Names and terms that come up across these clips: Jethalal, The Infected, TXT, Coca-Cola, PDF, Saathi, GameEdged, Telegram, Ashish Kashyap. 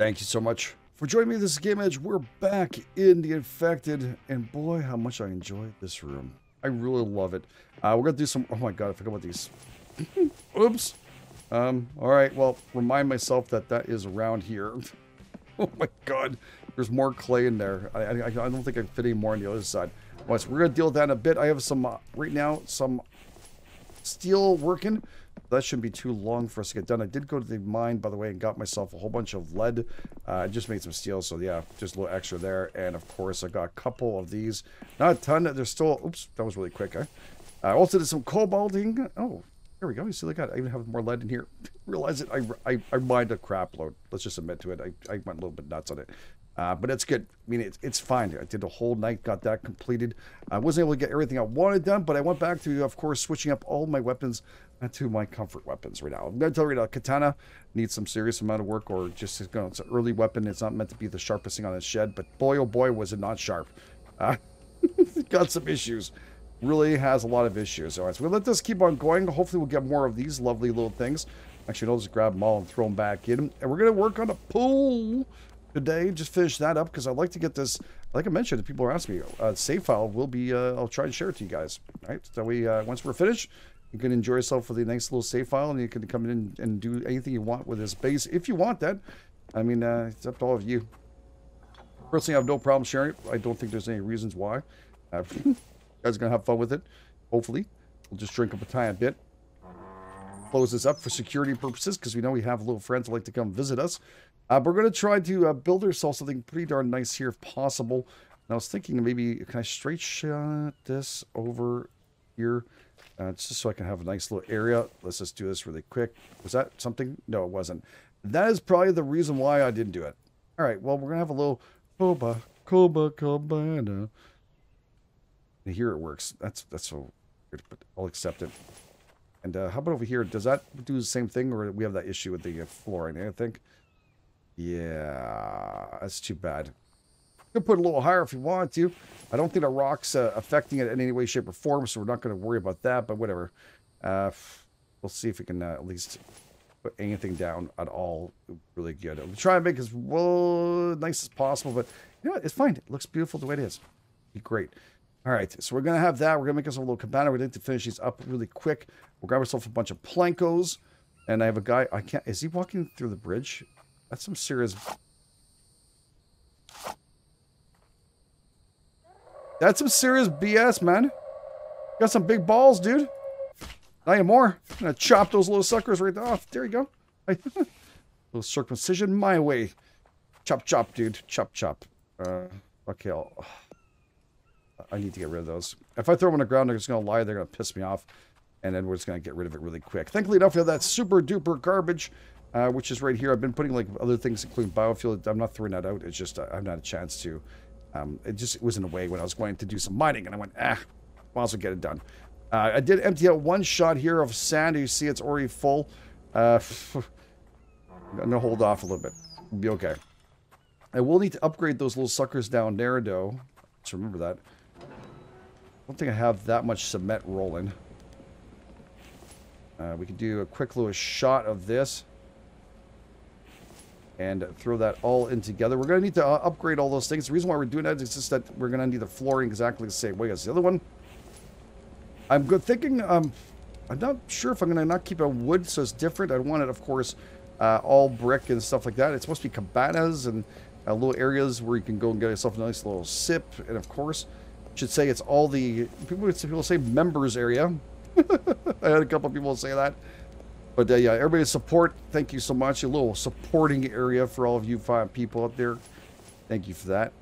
Thank you so much for joining me. This is GameEdged. We're back in The Infected, and boy, how much I enjoy this room. I really love it. We're gonna do some. Oh my god, I forgot about these. Oops. All right. Well, remind myself that that is around here. Oh my god, there's more clay in there. I don't think I can fit any more on the other side. Well, so we're gonna deal with that in a bit. I have some right now, some steel working. That shouldn't be too long for us to get done. I did go to the mine, by the way, and got myself a whole bunch of lead. I just made some steel, so yeah, just a little extra there. And of course, I got a couple of these. Not a ton. There's still. Oops, that was really quick. Huh? I also did some cobalting. Oh, there we go. You see, look at it. I even have more lead in here. Realize it. I mined a crap load. Let's just admit to it. I went a little bit nuts on it. But it's good. I mean, it's fine. I did the whole night, got that completed. I wasn't able to get everything I wanted done, but I went back to, of course, switching up all my weapons to my comfort weapons right now. I'm going to tell you right now, katana needs some serious amount of work, or just, you know, it's an early weapon. It's not meant to be the sharpest thing on a shed, but boy, oh boy, was it not sharp. Got some issues. Really has a lot of issues. All right, so we'll let this keep on going. Hopefully we'll get more of these lovely little things. Actually, I'll just grab them all and throw them back in. And we're going to work on a pool today, just finish that up, because I'd like to get this, like I mentioned, if people are asking me, save file will be, I'll try and share it to you guys, right? So we, once we're finished, you can enjoy yourself with a nice little save file, and you can come in and do anything you want with this base, if you want that. I mean, it's up to all of you. Personally, I have no problem sharing it. I don't think there's any reasons why. You guys are going to have fun with it, hopefully. We'll just drink up a tiny bit. Close this up for security purposes, because we know we have little friends who like to come visit us. But we're going to try to build ourselves something pretty darn nice here if possible. And I was thinking maybe, can I straight shot this over here? Just so I can have a nice little area. Let's just do this really quick. Was that something? No, it wasn't. That is probably the reason why I didn't do it. All right, well, we're going to have a little Cobana. And here it works. That's so weird, but I'll accept it. And how about over here? Does that do the same thing, or we have that issue with the flooring, I think? Yeah, that's too bad. You can put it a little higher if you want to. I don't think the rock's affecting it in any way, shape, or form, so we're not going to worry about that, but whatever. We'll see if we can at least put anything down at all. Really good. We'll try and make it as well, nice as possible, but you know what? It's fine. It looks beautiful the way it is. Be great. All right, so we're going to have that. We're going to make us a little cabana. We're going to finish these up really quick. We'll grab ourselves a bunch of plankos, and I have a guy. I can't. Is he walking through the bridge? That's some serious. That's some serious BS, man. Got some big balls, dude. Not anymore. I'm gonna chop those little suckers right off. There you go. Little circumcision my way. Chop, chop, dude. Chop, chop. Okay, I need to get rid of those. If I throw them on the ground, they're just gonna lie. They're gonna piss me off, and then we're just gonna get rid of it really quick. Thankfully enough, we have that super duper garbage. Which is right here. I've been putting like other things, including biofuel. I'm not throwing that out. It's just I've not a chance to. It was in a way when I was going to do some mining, and I went, might as well get it done. I did empty out one shot here of sand. You see, it's already full. I'm gonna hold off a little bit. It'll be okay. I will need to upgrade those little suckers down there, though. Just remember that. I don't think I have that much cement rolling. We could do a quick little shot of this. And throw that all in together. We're going to need to upgrade all those things. The reason why we're doing that is just that we're going to need the flooring exactly the same way as the other one. I'm good thinking. I'm not sure if I'm going to not keep it wood, so it's different. I want it, of course, all brick and stuff like that. It's supposed to be cabanas and little areas where you can go and get yourself a nice little sip. And of course, I should say it's all the people say members area. I had a couple people say that. But yeah, everybody's support, thank you so much. A little supporting area for all of you fine people up there. Thank you for that.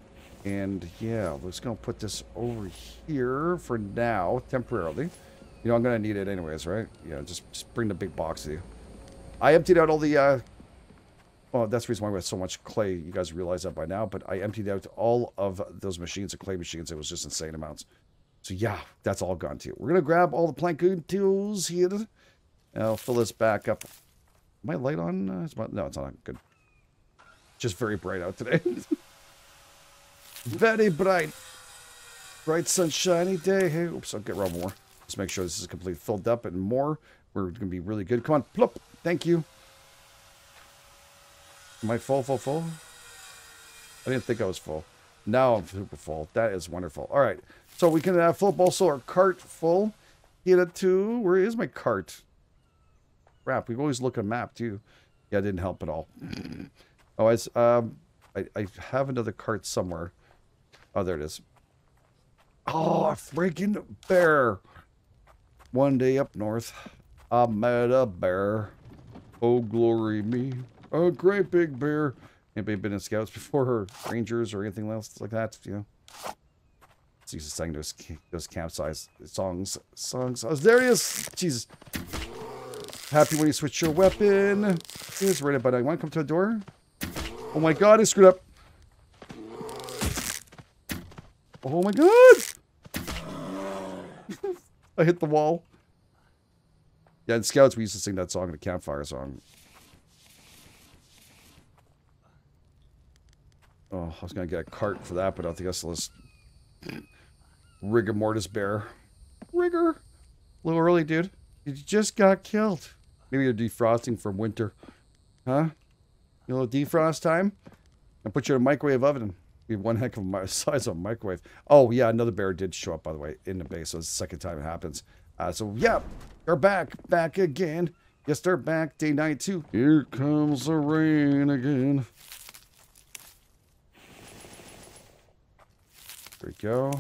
And yeah, let's go put this over here for now, temporarily. You know, I'm going to need it anyways, right? Yeah, just bring the big box to you. I emptied out all the... well, that's the reason why we have so much clay. You guys realize that by now. But I emptied out all of those machines, the clay machines. It was just insane amounts. So yeah, that's all gone too. We're going to grab all the planking tools here. I'll fill this back up. My light on? No, it's not on. Good. Just very bright out today. Very bright. Bright sunshiny day. Hey, oops, I'll get around more. Let's make sure this is completely filled up and more. We're going to be really good. Come on, plop. Thank you. Am I full? I didn't think I was full. Now I'm super full. That is wonderful. All right. So we can flip also our cart full. Get it to... Where is my cart? Crap. We've always looked at a map, too. Yeah, didn't help at all. Oh, I have another cart somewhere. Oh, there it is. Oh, a freaking bear. One day up north, I met a bear. Oh, glory me. Oh, great big bear. Anybody been in scouts before, or rangers, or anything else like that? You know, it's used to sing those campsite songs. Oh, there he is. Jesus. Happy when you switch your weapon. He's right about it. You want to come to the door? Oh my god, I screwed up. Oh my god. I hit the wall. Yeah, in scouts, we used to sing that song, the campfire song. Oh, I was going to get a cart for that, but I don't think I saw this rigor mortis bear. Rigor? A little early, dude. You just got killed. Maybe you're defrosting from winter. Huh? You know, defrost time? I put you in a microwave oven. Be one heck of a size of a microwave. Oh, yeah, another bear did show up, by the way, in the base. So it's the second time it happens. So, yeah, they're back again. Yes, they're back. Day 92. Here comes the rain again. There we go.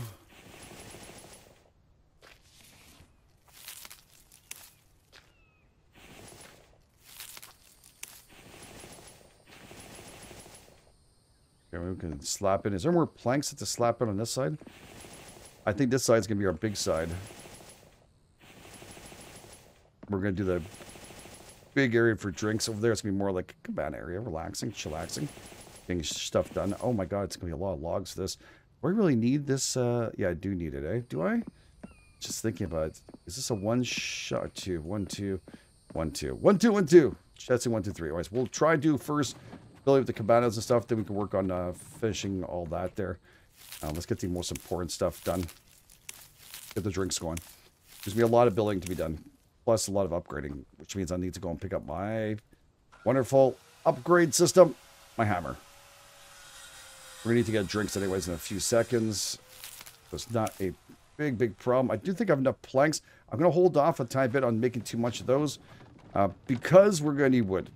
Okay, we can slap in. Is there more planks to slap in on this side? I think this side's gonna be our big side. We're gonna do the big area for drinks over there. It's gonna be more like a cabana area, relaxing, chillaxing, getting stuff done. Oh my god, it's gonna be a lot of logs for this. Do I really need this? Yeah, I do need it, eh? Do I? Just thinking about it. Is this a one shot? Two, one, two, one, two, one, two, one, two. That's a 1, 2, 3. Anyways, we'll try to do first building with the cabanas and stuff. Then we can work on finishing all that there. Let's get the most important stuff done. Get the drinks going. There's gonna be a lot of building to be done, plus a lot of upgrading, which means I need to go and pick up my wonderful upgrade system, my hammer. We're going to need to get drinks anyways in a few seconds. So it's not a big problem. I do think I have enough planks. I'm going to hold off a tiny bit on making too much of those because we're going to need wood.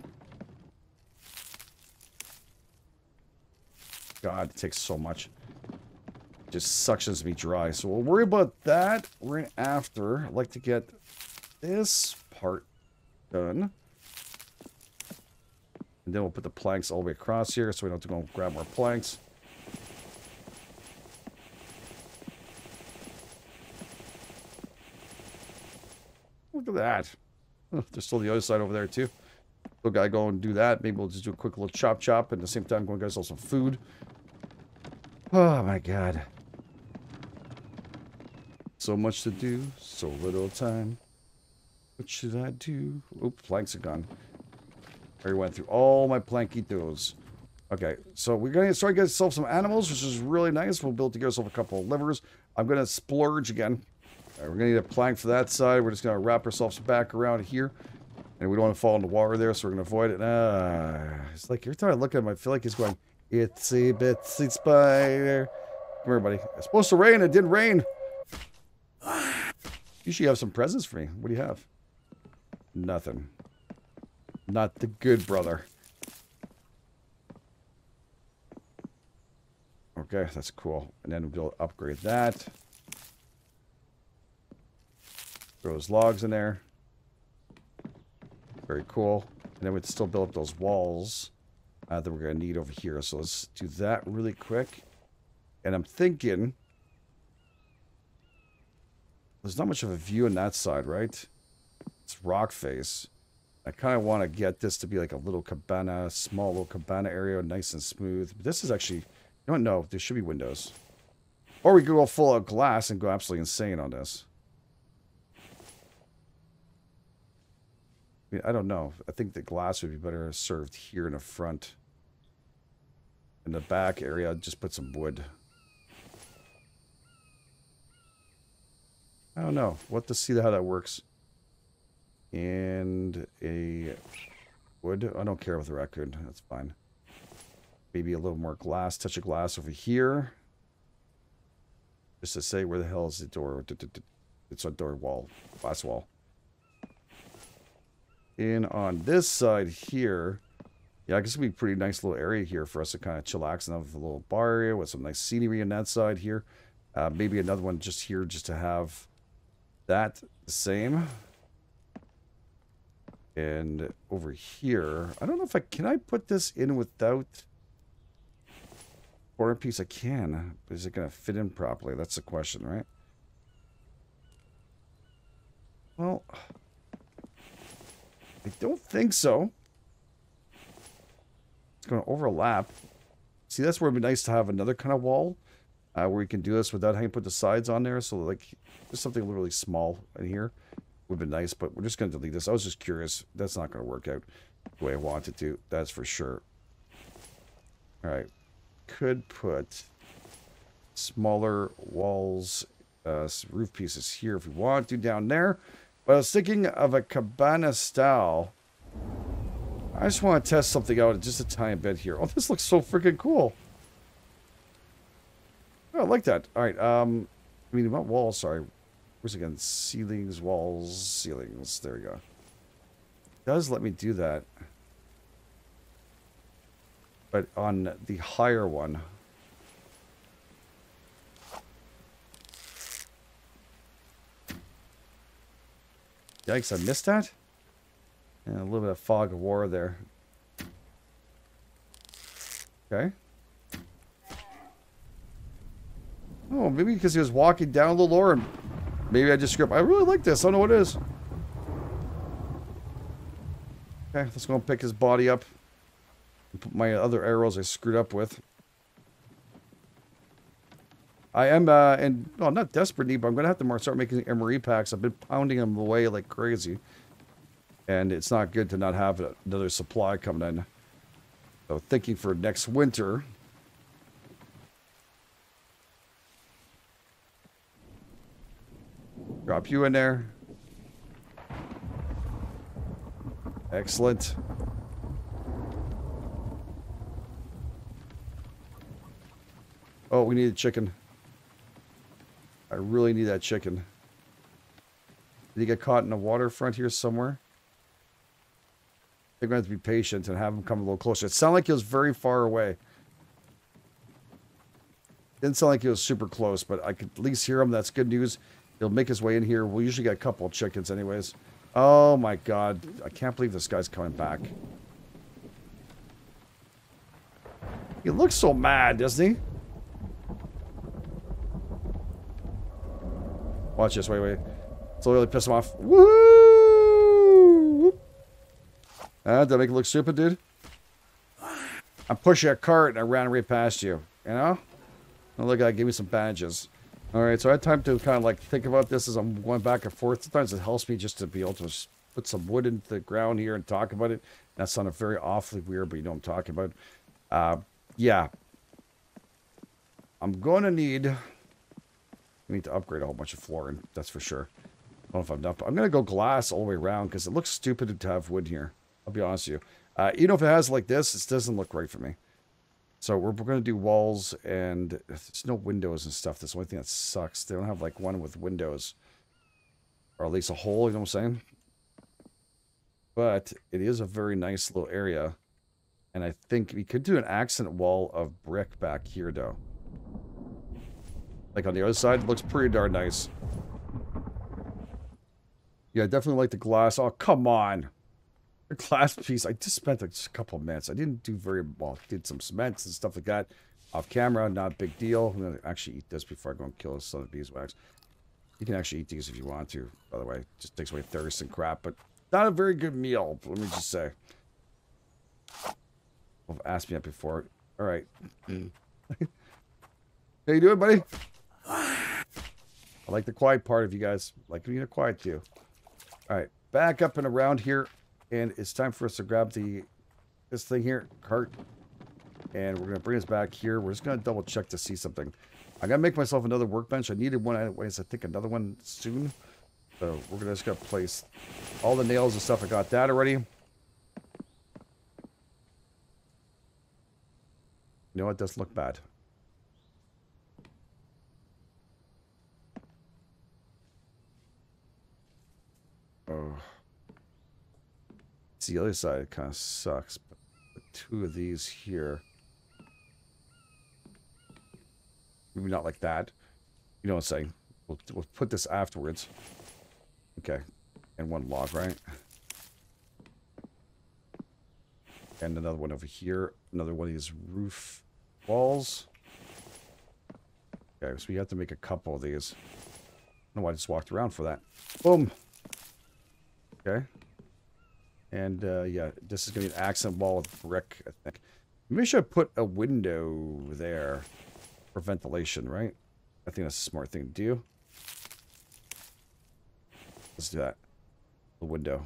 God, it takes so much. It just suctions me dry. So we'll worry about that right after. I'd like to get this part done. And then we'll put the planks all the way across here so we don't have to go and grab more planks. Look at that. Oh, there's still the other side over there, too. Look, I go and do that. Maybe we'll just do a quick little chop, and at the same time, go and get ourselves some food. Oh, my God. So much to do, so little time. What should I do? Oh, planks are gone. I already went through all my plankitos. Okay, so we're going to start getting ourselves some animals, which is really nice. We'll build to get ourselves a couple of livers. I'm going to splurge again. Right, we're going to need a plank for that side. We're just going to wrap ourselves back around here. And we don't want to fall in the water there, so we're going to avoid it. It's like every time I look at him, I feel like he's going, itsy bitsy spider. Come here, buddy. It's supposed to rain. It didn't rain. You should have some presents for me. What do you have? Nothing. Not the good brother. Okay, that's cool. And then we'll upgrade that. Throw those logs in there. Very cool. And then we'd still build up those walls that we're going to need over here. So let's do that really quick. And I'm thinking... There's not much of a view on that side, right? It's rock face. I kind of want to get this to be like a little cabana, small little cabana area, nice and smooth. But this is actually, you don't know, there should be windows. Or we could go full out glass and go absolutely insane on this. I mean, I don't know. I think the glass would be better served here in the front. In the back area, I'd just put some wood. I don't know. We'll have to see how that works. And a wood. I don't care with the raccoon. That's fine. Maybe a little more glass, touch of glass over here. Just to say, where the hell is the door? It's a door wall, glass wall. And on this side here, yeah, I guess it'd be a pretty nice little area here for us to kind of chillax and have a little bar area with some nice scenery on that side here. Maybe another one just here just to have that the same. And over here, I don't know if I can I put this in without corner piece. I can, but is it going to fit in properly? That's the question, right? Well, I don't think so. It's going to overlap. See, that's where it'd be nice to have another kind of wall where we can do this without having to put the sides on there. So like just something really small in here would have been nice, but we're just going to delete this. I was just curious. That's not going to work out the way I want it to. That's for sure. All right. Could put smaller walls, roof pieces here if we want to down there. But I was thinking of a cabana style. I just want to test something out just a tiny bit here. Oh, this looks so freaking cool. Oh, I like that. All right. I mean, what walls? Sorry. Where's again? Ceilings, walls, ceilings. There we go. It does let me do that. But on the higher one. Yikes, I missed that. And a little bit of fog of war there. Okay. Oh, maybe because he was walking down the lore and maybe I just script. I really like this. I don't know what it is. Okay, let's go and pick his body up. Put my other arrows I screwed up with. I am, and well, not desperately, but I'm going to have to start making emery packs. I've been pounding them away like crazy. And it's not good to not have another supply coming in. So thinking for next winter. Drop you in there. Excellent. Oh, we need a chicken. I really need that chicken. Did he get caught in a waterfront here somewhere? I think we have to be patient and have him come a little closer. It sounded like he was very far away. Didn't sound like he was super close, but I could at least hear him. That's good news. He'll make his way in here. We'll usually get a couple of chickens anyways. Oh my God. I can't believe this guy's coming back. He looks so mad, doesn't he? Watch this. Wait, wait. It's literally pissed him off. Woohoo! Did I make it look stupid, dude? I'm pushing a cart and I ran right past you. You know? Oh, look at that. Give me some badges. Alright, so I had time to kind of like think about this as I'm going back and forth. Sometimes it helps me just to be able to put some wood into the ground here and talk about it. That sounded very awfully weird, but you know what I'm talking about. Yeah. I'm going to need... I need to upgrade a whole bunch of flooring, that's for sure. I don't know if I'm done. I'm going to go glass all the way around because it looks stupid to have wood here. I'll be honest with you. You know, if it has like this, it doesn't look right for me. So we're going to do walls and there's no windows and stuff. That's the only thing that sucks. They don't have like one with windows or at least a hole, you know what I'm saying? But it is a very nice little area. And I think we could do an accent wall of brick back here though. Like on the other side, it looks pretty darn nice. Yeah, I definitely like the glass. Oh, come on. The glass piece. I just spent a couple of minutes. I didn't do very well. I did some cements and stuff like that off camera. Not a big deal. I'm going to actually eat this before I go and kill this son of beeswax. You can actually eat these if you want to, by the way. It just takes away thirst and crap, but not a very good meal, let me just say. People have asked me that before. All right. How you doing, buddy? I like the quiet part of you guys. Like being a quiet too. All right, back up and around here, and it's time for us to grab this thing here, cart, and we're gonna bring us back here. We're just gonna double check to see something. I gotta make myself another workbench. I needed one anyways. I think another one soon. So we're gonna just place all the nails and stuff. I got that already. No, it does look bad. Oh. See, the other side kind of sucks, but the two of these here. Maybe not like that. You know what I'm saying? We'll put this afterwards. Okay. And one log, right? And another one over here. Another one of these roof walls. Okay, so we have to make a couple of these. I don't know why I just walked around for that. Boom! Okay. And, yeah, this is going to be an accent wall with brick, I think. Maybe I should put a window there for ventilation, right? I think that's a smart thing to do. Let's do that. The window.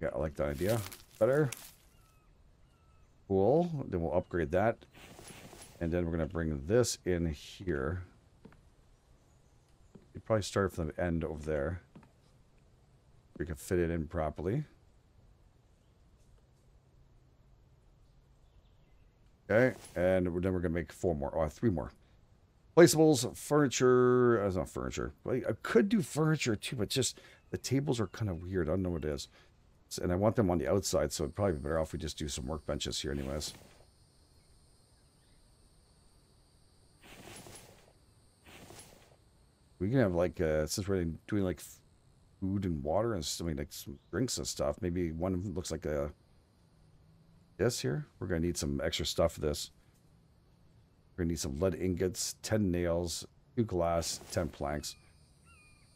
Yeah, I like that idea. Better. Cool. Then we'll upgrade that. And then we're going to bring this in here. You probably start from the end over there. We can fit it in properly. Okay, and then we're going to make four more, or three more. Placeables, furniture, that's not furniture. I could do furniture too, but just the tables are kind of weird. I don't know what it is. And I want them on the outside, so it'd probably be better off we just do some workbenches here anyways. We can have like, since we're doing like food and water and something like some drinks and stuff, maybe one of them looks like a, this here. We're going to need some extra stuff for this. We're going to need some lead ingots, 10 nails, 2 glass, 10 planks.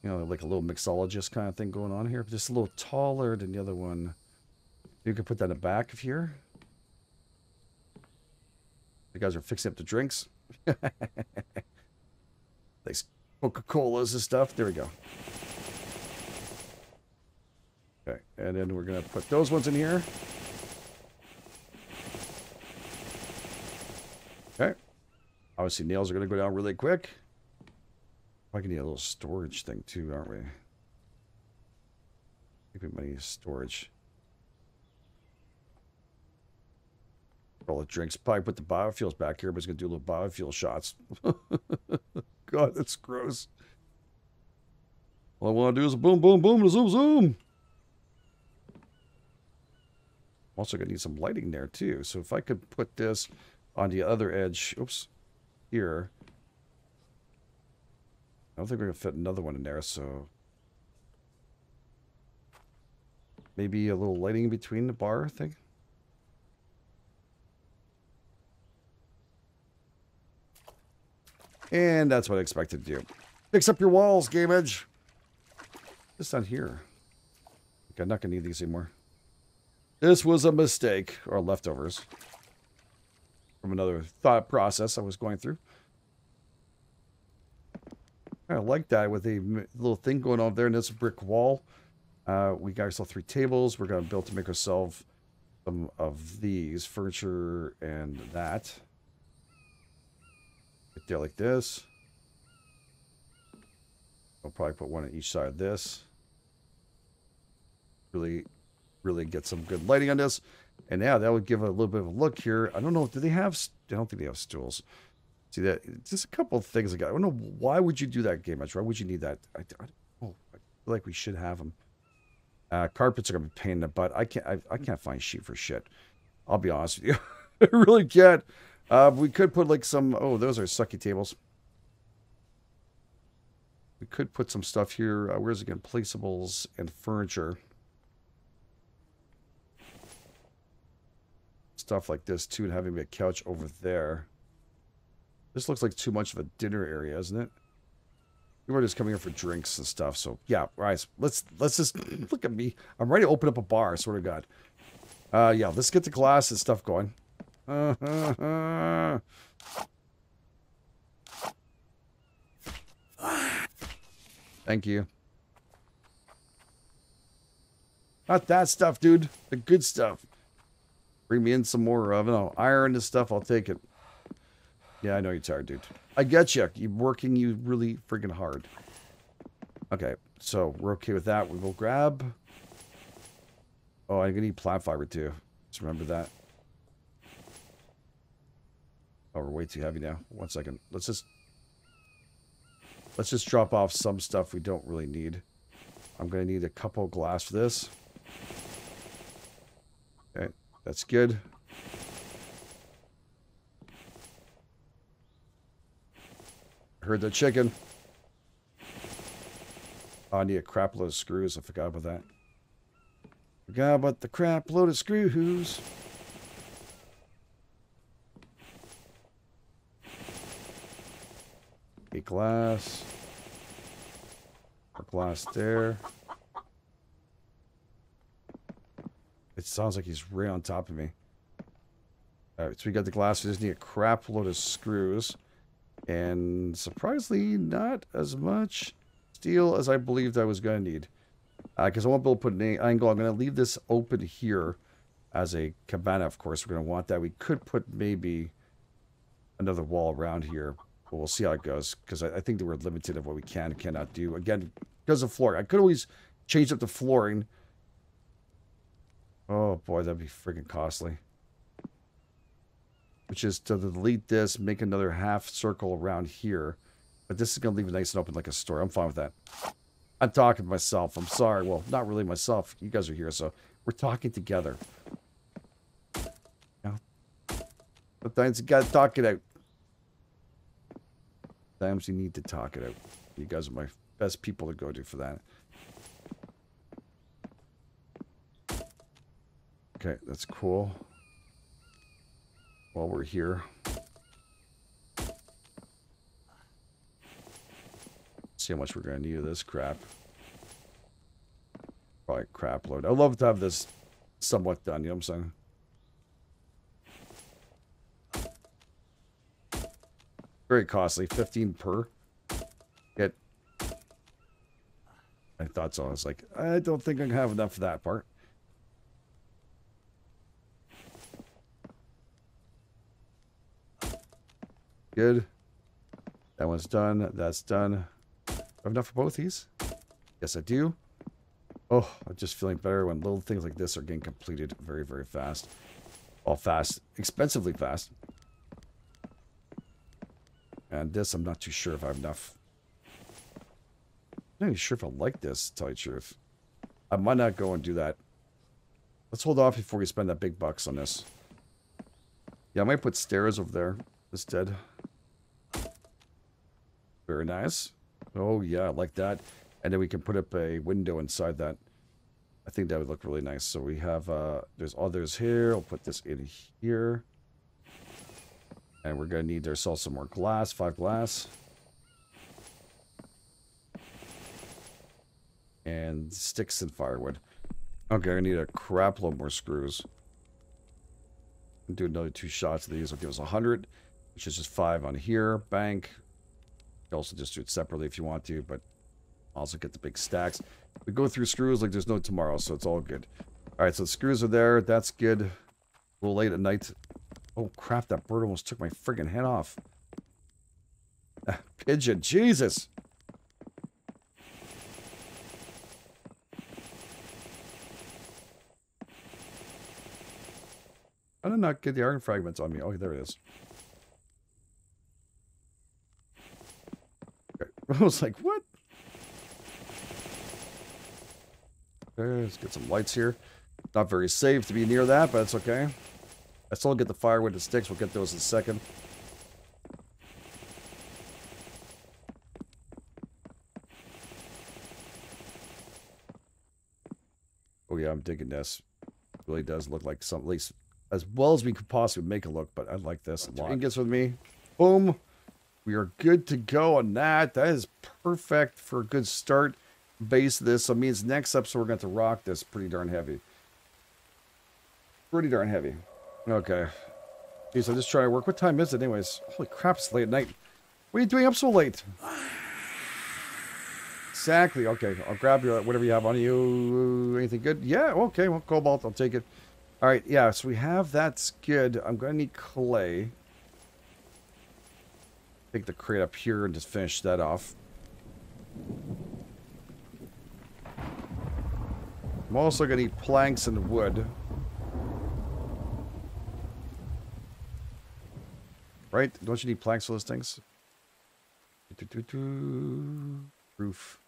You know, like a little mixologist kind of thing going on here, but just a little taller than the other one. You can put that in the back of here. The guys are fixing up the drinks. Thanks. Coca-Colas and stuff. There we go. Okay, and then we're going to put those ones in here. Okay. Obviously, nails are going to go down really quick. I can need a little storage thing, too, aren't we? I think we might need storage. Roll of drinks. Probably put the biofuels back here, but it's going to do little biofuel shots. God, that's gross. All I want to do is a boom, boom, boom, and a zoom, zoom. I'm also going to need some lighting there, too. So if I could put this on the other edge, oops, here. I don't think we're going to fit another one in there, so. Maybe a little lighting between the bar thing. And that's what I expected to do. Fix up your walls, Game Edge. Just on here. Okay, I'm not going to need these anymore. This was a mistake. Or leftovers. From another thought process I was going through. I like that with a little thing going on there in this brick wall. We got ourselves 3 tables. We're going to build to make ourselves some of these. Furniture and that. Right there like this. I'll probably put one on each side of this. Really, really get some good lighting on this. And now that would give a little bit of a look here. I don't know. Do they have... I don't think they have stools. See that? Just a couple of things I got. I don't know. Why would you do that, Game Edge? Why would you need that? I don't know. I feel like we should have them. Carpets are going to be a pain in the butt. I can't find sheet for shit. I'll be honest with you. I really can't. We could put like some... Oh, those are sucky tables. We could put some stuff here. Where's again? Placeables and furniture. Stuff like this too, and having a couch over there. This looks like too much of a dinner area, isn't it? We were just coming here for drinks and stuff, so yeah, right. Let's just look at me. I'm ready to open up a bar, I swear to God. Yeah, let's get the glass and stuff going. Thank you. Not that stuff, dude. The good stuff. Bring me in some more of, iron and stuff. I'll take it. Yeah, I know you're tired, dude. I get you. You're working you really freaking hard. Okay, so we're okay with that. We will grab... Oh, I'm going to need plant fiber, too. Just remember that. Oh, we're way too heavy now. 1 second. Let's just drop off some stuff we don't really need. I'm going to need a couple glass for this. Okay, that's good. Heard the chicken. Oh, I need a crap load of screws. I forgot about that. Forgot about the crap load of screws. A glass. A glass there. It sounds like he's right on top of me. Alright, so we got the glass. We just need a crap load of screws. And surprisingly, not as much steel as I believed I was going to need. Because I won't be able to put an angle. I'm going to leave this open here as a cabana, of course. We're going to want that. We could put maybe another wall around here. But we'll see how it goes. Because I think that we're limited of what we can and cannot do. Again, because of flooring. I could always change up the flooring. Oh, boy, that'd be freaking costly. Which is to delete this, make another half circle around here. But this is going to leave it nice and open like a store. I'm fine with that. I'm talking to myself. I'm sorry. Well, not really myself. You guys are here, so we're talking together. Yeah. Sometimes you got to talk it out. Sometimes you need to talk it out. You guys are my best people to go to for that. Okay, that's cool. While we're here, see how much we're going to need of this crap. Probably crap load. I'd love to have this somewhat done, you know what I'm saying? Very costly, 15 per. Yet, I thought so. I was like, I don't think I'm going to have enough for that part. Good. That one's done. That's done. Do I have enough for both these? Yes, I do. Oh, I'm just feeling better when little things like this are getting completed very, very fast. All fast. Expensively fast. And this, I'm not too sure if I have enough. I'm not even sure if I like this, to tell you the truth. I might not go and do that. Let's hold off before we spend that big bucks on this. Yeah, I might put stairs over there instead. Very nice. Oh, yeah, I like that. And then we can put up a window inside that. I think that would look really nice. So we have, there's others here. I'll put this in here. And we're going to need ourselves some more glass, 5 glass. And sticks and firewood. Okay, I need a crap load more screws. I'll do another 2 shots of these. It'll give us 100, which is just 5 on here. Bank. Also just do it separately if you want to, but also get the big stacks. We go through screws like there's no tomorrow, so it's all good. All right, so the screws are there. That's good. A little late at night. Oh, crap. That bird almost took my friggin' head off. Pigeon. Jesus. I did not get the iron fragments on me. Oh, there it is. I was like, what? Okay, let's get some lights here. Not very safe to be near that, but it's okay. I still get the firewood and sticks. We'll get those in a second. Oh, yeah, I'm digging this. It really does look like something, at least as well as we could possibly make it look, but I like this a lot. Ingots with me. Boom. We are good to go on that. That is perfect for a good start base of this. So it means next episode we're going to have to rock this pretty darn heavy. Pretty darn heavy. Okay. Jeez, I'm just trying to work. What time is it anyways? Holy crap, it's late at night. What are you doing up so late? Exactly. Okay, I'll grab your, whatever you have on you. Anything good? Yeah, okay. Well, cobalt, I'll take it. All right, yeah, so we have that's good. I'm going to need clay. Take the crate up here and just finish that off. I'm also going to need planks and wood. Right? Don't you need planks for those things? Roof.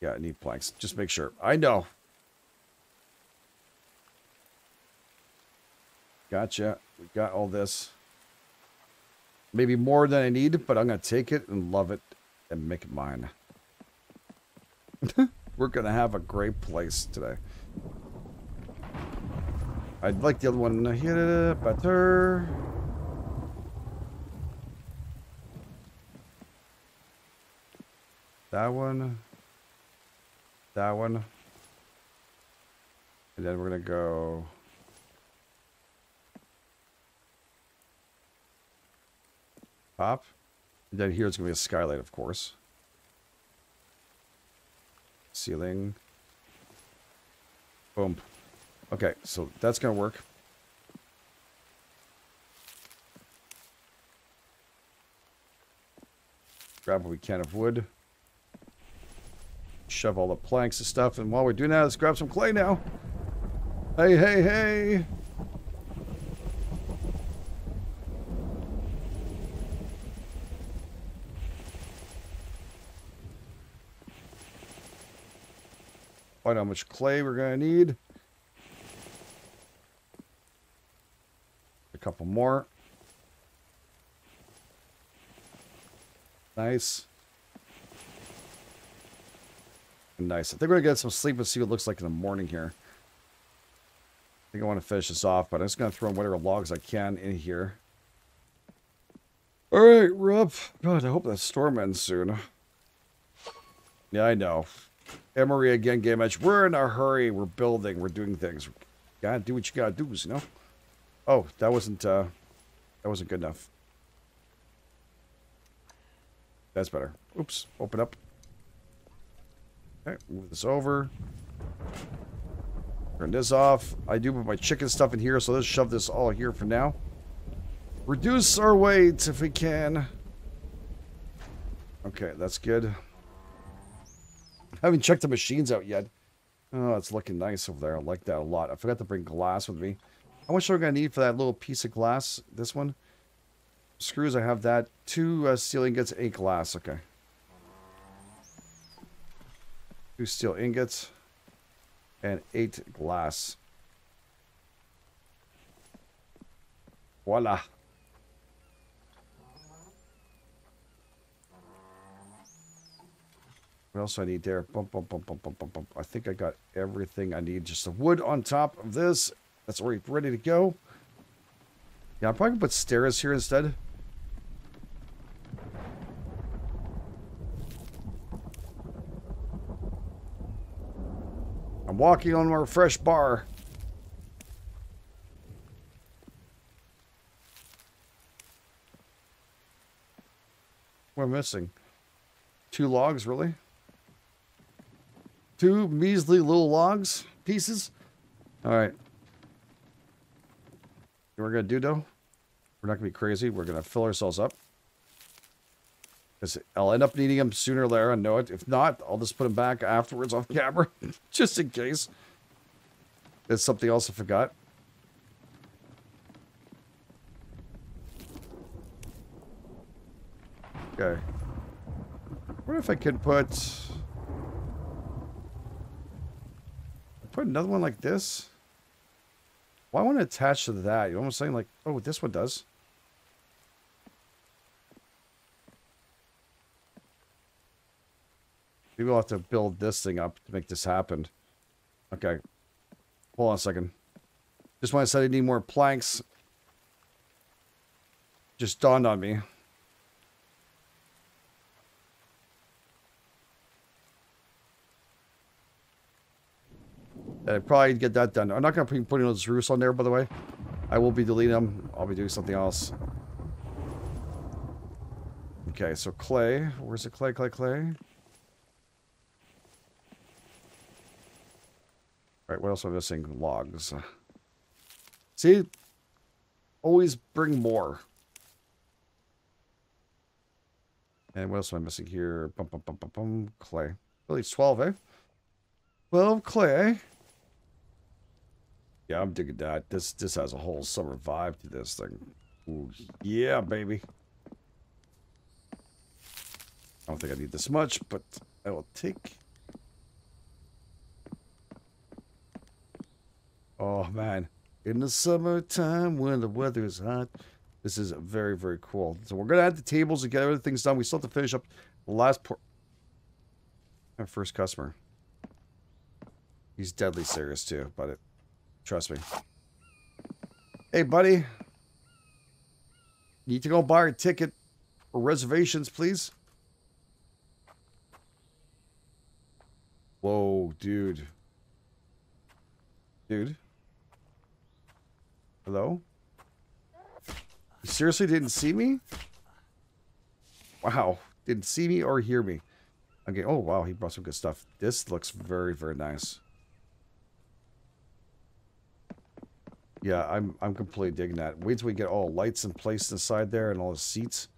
Yeah, I need planks. Just make sure. I know. Gotcha. We got all this. Maybe more than I need, but I'm going to take it and love it and make it mine. We're going to have a great place today. I'd like the other one here better. That one. That one. And then we're going to go... Pop. And then here it's going to be a skylight, of course. Ceiling. Boom. Okay, so that's going to work. Grab what we can of wood. Shove all the planks and stuff. And while we're doing that, let's grab some clay now. Hey, hey, hey. Find out how much clay we're going to need. A couple more. Nice. Nice. I think we're going to get some sleep and see what it looks like in the morning here. I think I want to finish this off, but I'm just going to throw in whatever logs I can in here. All right, we're up. God, I hope that storm ends soon. Yeah, I know. Emery again, Game Edge. We're in a hurry. We're building. We're doing things. You gotta do what you gotta do, you know? Oh, that wasn't good enough. That's better. Oops. Open up. Okay, move this over. Turn this off. I do put my chicken stuff in here, so let's shove this all here for now. Reduce our weight if we can. Okay, that's good. I haven't checked the machines out yet. Oh, it's looking nice over there. I like that a lot. I forgot to bring glass with me. How much are we going to need for that little piece of glass? This one? Screws, I have that. 2 steel ingots, 8 glass. Okay. 2 steel ingots and 8 glass. Voila. What else do I need there? Bump, bump, bump, bump, bump, bump, bump. I think I got everything I need. Just the wood on top of this. That's already ready to go. Yeah, I'm probably going to put stairs here instead. I'm walking on our fresh bar. What am I missing? 2 logs, really? 2 measly little logs pieces. All right. You know what we're gonna do though? We're not gonna be crazy. We're gonna fill ourselves up. Because I'll end up needing them sooner or later. I know it. If not, I'll just put them back afterwards off camera, just in case. There's something else I forgot. Okay. What if I could put another one like this? Well, I want to attach to that. You know what I'm saying? Like, oh, this one does. Maybe we'll have to build this thing up to make this happen. Okay. Hold on a second. Just when I said I need more planks, just dawned on me. I'd probably get that done. I'm not going to be putting those roofs on there, by the way. I will be deleting them. I'll be doing something else. Okay, so clay. Where's the clay, clay, clay? All right, what else am I missing? Logs. See? Always bring more. And what else am I missing here? Bum, bum, bum, bum, bum. Clay. Really, 12, eh? 12 clay, eh? Yeah, I'm digging that. This has a whole summer vibe to this thing. Ooh, yeah, baby. I don't think I need this much, but I will take. Oh, man. In the summertime, when the weather is hot, this is very, very cool. So we're going to add the tables and get everything's done. We still have to finish up the last part. Our first customer. He's deadly serious, too, about it. Trust me. Hey, buddy. Need to go buy a ticket for reservations, please. Whoa, dude. Dude. Hello? You seriously didn't see me? Wow. Didn't see me or hear me. Okay. Oh, wow. He brought some good stuff. This looks very, very nice. Yeah, I'm completely digging that. Wait till we get all the lights in place inside there and all the seats.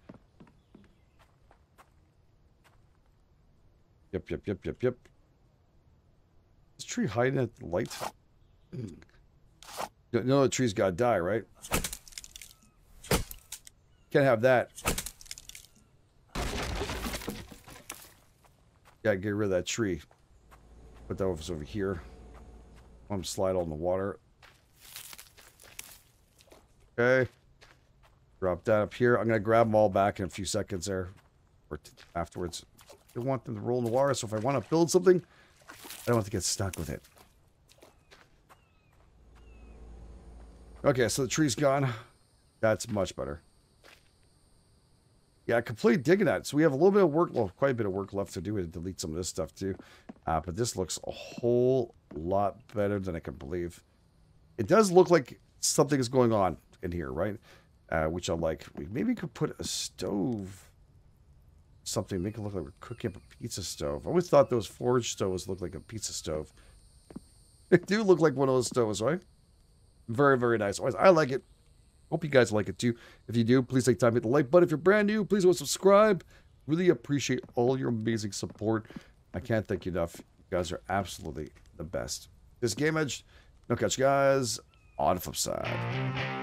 Yep. Is the tree hiding at the light? No, the tree's gotta die, right? Can't have that. Gotta get rid of that tree. Put that over here. Let him slide all in the water. Okay. Drop that up here. I'm gonna grab them all back in a few seconds there. Or afterwards. I want them to roll in the water, so if I want to build something, I don't want to get stuck with it. Okay, so the tree's gone. That's much better. Yeah, completely digging that. So we have a little bit of work, well, quite a bit of work left to do. We have to delete some of this stuff too. But this looks a whole lot better than I can believe. It does look like something is going on in here, right? Which I like. We maybe could put a stove, something, make it look like we're cooking up a pizza stove. I always thought those forge stoves looked like a pizza stove. They do look like one of those stoves, right? Very, very nice. I like it. Hope you guys like it too. If you do, please take time to hit the like button. If you're brand new, please go subscribe. Really appreciate all your amazing support. I can't thank you enough. You guys are absolutely the best. This is GameEdged. I'll catch you guys on the flip side.